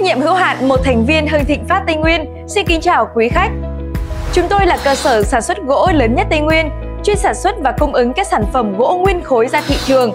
trách nhiệm hữu hạn một thành viên Hưng Thịnh Phát Tây Nguyên xin kính chào quý khách. Chúng tôi là cơ sở sản xuất gỗ lớn nhất Tây Nguyên, chuyên sản xuất và cung ứng các sản phẩm gỗ nguyên khối ra thị trường.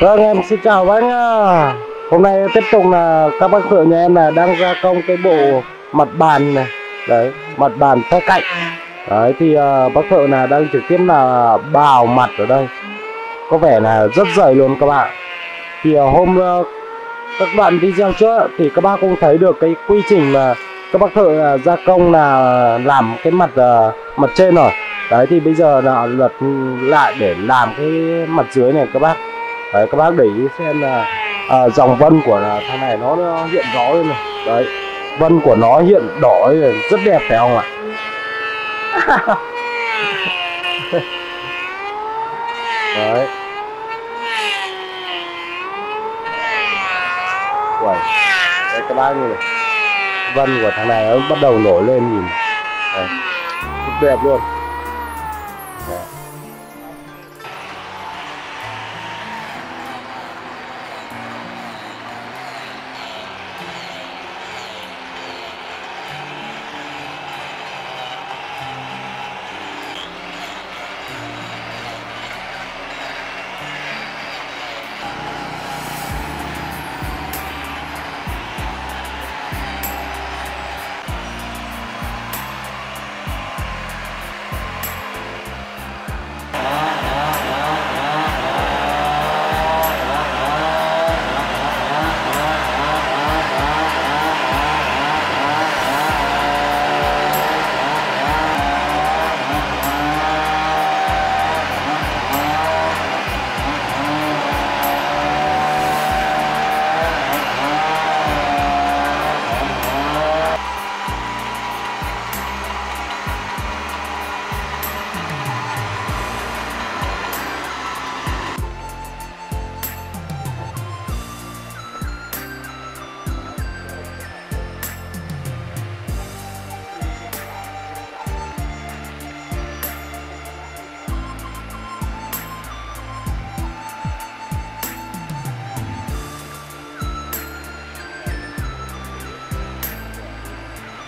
Vâng, em xin chào bác. Hôm nay tiếp tục là các bác thợ nhà em là đang gia công cái bộ mặt bàn này. Đấy, mặt bàn theo cạnh. Đấy, thì bác thợ là đang trực tiếp là bào mặt ở đây. Có vẻ là rất dày luôn các bạn. Thì hôm các bạn video trước thì các bác cũng thấy được cái quy trình mà các bác thợ gia công là làm cái mặt trên rồi. Đấy, thì bây giờ là lật lại để làm cái mặt dưới này các bác. Đấy, các bác để ý xem là dòng vân của thằng này nó hiện rõ lên này. Đấy, vân của nó hiện đỏ này, rất đẹp phải không ạ? Đấy. Đấy, các bác nhìn này, vân của thằng này nó bắt đầu nổi lên nhìn. Đấy, rất đẹp luôn.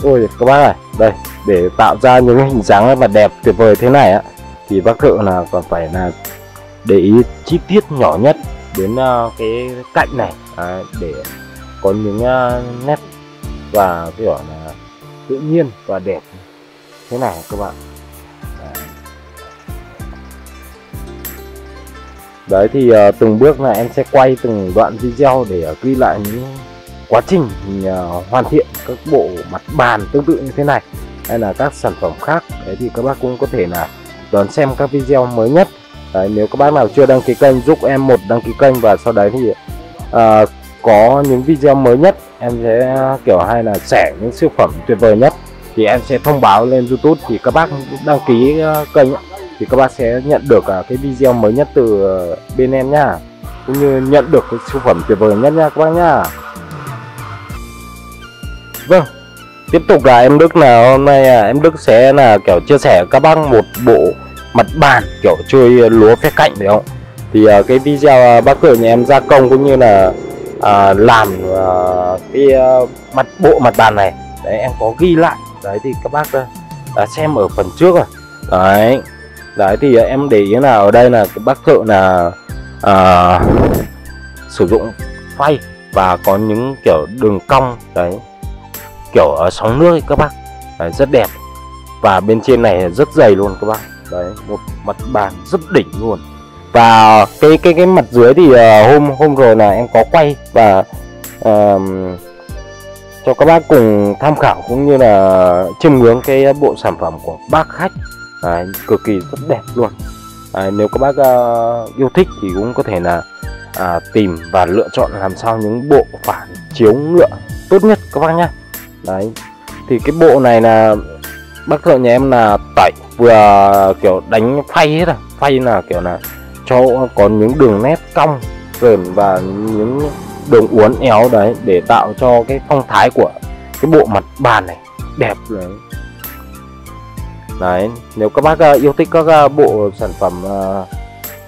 Ôi các bác này, đây để tạo ra những hình dáng mà đẹp tuyệt vời thế này á, thì bác thợ là còn phải là để ý chi tiết nhỏ nhất đến cái cạnh này, để có những nét và cái gọi là tự nhiên và đẹp thế này các bạn. Đấy thì từng bước là em sẽ quay từng đoạn video để ghi lại những quá trình hoàn thiện các bộ mặt bàn tương tự như thế này hay là các sản phẩm khác. Đấy thì các bác cũng có thể là đón xem các video mới nhất. Đấy, nếu các bác nào chưa đăng ký kênh giúp em một đăng ký kênh, và sau đấy thì có những video mới nhất em sẽ kiểu hay là sẻ những siêu phẩm tuyệt vời nhất thì em sẽ thông báo lên YouTube, thì các bác đăng ký kênh thì các bác sẽ nhận được cái video mới nhất từ bên em nha, cũng như nhận được cái siêu phẩm tuyệt vời nhất nha các bác nha. Vâng, tiếp tục là em Đức, là hôm nay em Đức sẽ là kiểu chia sẻ các bác một bộ mặt bàn kiểu chơi lúa phe cạnh đấy không? Thì cái video bác Cường nhà em gia công cũng như là làm cái bộ mặt bàn này đấy em có ghi lại. Đấy thì các bác đã xem ở phần trước rồi. Đấy. Đấy thì em để ý là ở đây là cái bác thợ là sử dụng phay và có những kiểu đường cong đấy, kiểu ở sóng nước ấy các bác. Đấy, rất đẹp. Và bên trên này rất dày luôn các bác. Đấy, một mặt bàn rất đỉnh luôn. Và cái mặt dưới thì hôm rồi là em có quay và cho các bác cùng tham khảo cũng như là chiêm ngưỡng cái bộ sản phẩm của bác khách. Đấy, cực kỳ rất đẹp luôn. Đấy, nếu các bác yêu thích thì cũng có thể là tìm và lựa chọn làm sao những bộ phản chiếu ngựa tốt nhất các bác nhé. Đấy, thì cái bộ này là bác thợ nhà em là tẩy vừa kiểu đánh phay hết rồi. Phay là kiểu là cho có những đường nét cong rền và những đường uốn éo đấy để tạo cho cái phong thái của cái bộ mặt bàn này đẹp đấy. Đấy, nếu các bác yêu thích các bộ sản phẩm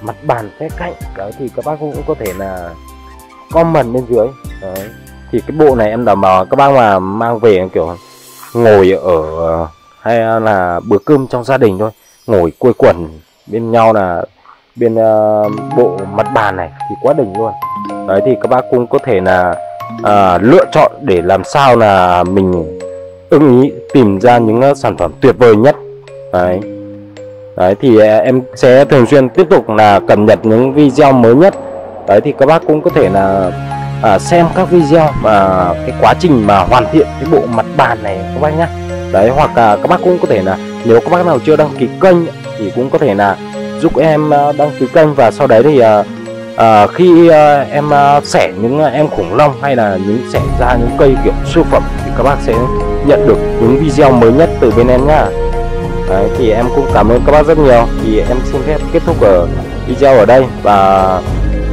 mặt bàn phe cạnh đấy thì các bác cũng có thể là comment bên dưới. Đấy, thì cái bộ này em đảm bảo các bác mà mang về kiểu ngồi ở hay là bữa cơm trong gia đình thôi, ngồi quây quần bên nhau là bên bộ mặt bàn này thì quá đỉnh luôn. Đấy thì các bác cũng có thể là lựa chọn để làm sao là mình ưng ý tìm ra những sản phẩm tuyệt vời nhất. Đấy, đấy thì em sẽ thường xuyên tiếp tục là cập nhật những video mới nhất. Đấy thì các bác cũng có thể là xem các video và cái quá trình mà hoàn thiện cái bộ mặt bàn này các bác nhé. Đấy, hoặc là các bác cũng có thể là nếu các bác nào chưa đăng ký kênh thì cũng có thể là giúp em đăng ký kênh, và sau đấy thì khi em xẻ những em khủng long hay là những xẻ ra những cây kiểu siêu phẩm thì các bác sẽ nhận được những video mới nhất từ bên em nhá. Đấy, thì em cũng cảm ơn các bác rất nhiều, thì em xin phép kết thúc ở video ở đây và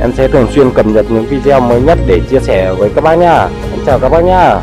em sẽ thường xuyên cập nhật những video mới nhất để chia sẻ với các bác nhá. Em chào các bác nhá.